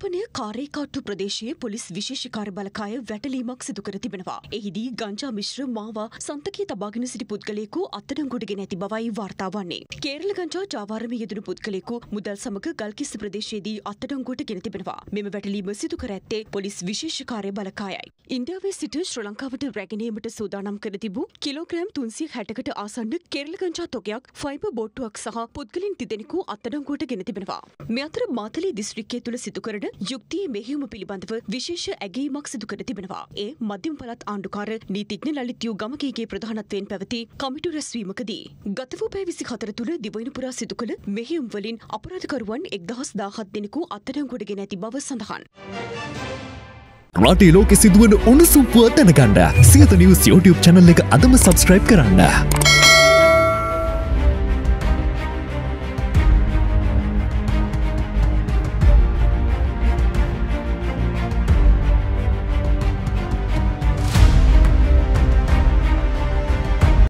ආරෝපණය කාරේ කාට්ටු ප්‍රදේශයේ පොලිස් විශේෂ කාර්යාලය වැටලීමක් සිදු කර තිබෙනවා. එහිදී ගංජා මිශ්‍ර මාවා සන්තකයේ තබාගෙන සිටි පුද්ගලයෙකු අත්අඩංගුවට ගෙන ඇති බවයි වාර්තා වන්නේ. කේරළ ගංජා ජාවාරමේ යෙදුණු පුද්ගලයෙකු මුදල් සමග ගල්කිස්ස ප්‍රදේශයේදී අත්අඩංගුවට ගෙන තිබෙනවා. මෙම වැටලීම සිදු කර ඇත්තේ පොලිස් විශේෂ කාර්යාලයයි. ඉන්දියාවේ සිට ශ්‍රී ලංකාවට රැගෙන ඒමට සූදානම් කර තිබූ කිලෝග්‍රෑම් 360කට ආසන්න කේරළ ගංජා තොගයක් ෆයිබර් බෝට්ටුවක් සහ පුද්ගලින් තිදෙනෙකු අත්අඩංගුවට ගෙන තිබෙනවා. මේ අතර මාතලේ දිස්ත්‍රික්කයේ තුල සිදු කරන යුක්තිය මෙහෙයුම පිළිබඳව විශේෂ ඇගීමක් සිදු කර තිබෙනවා. ඒ මධ්‍යම පළාත් ආණ්ඩුකාර නීතිඥ ලලිත් යූ ගමකේගේ ප්‍රධානත්වයෙන් පැවති කමිටු රැස්වීමකදී ගත වූ පැය 24 තුල දිවයින පුරා සිදු කළ මෙහෙයුම් වලින් අපරාධකරුවන් 1017 දෙනෙකු අත්අඩංගුවට ගෙන ඇති බව සඳහන්. රටේ ලෝකෙ සිදුවන උණුසුම් පුවත් දැනගන්න සියත නිවුස් YouTube channel එක අදම subscribe කරන්න.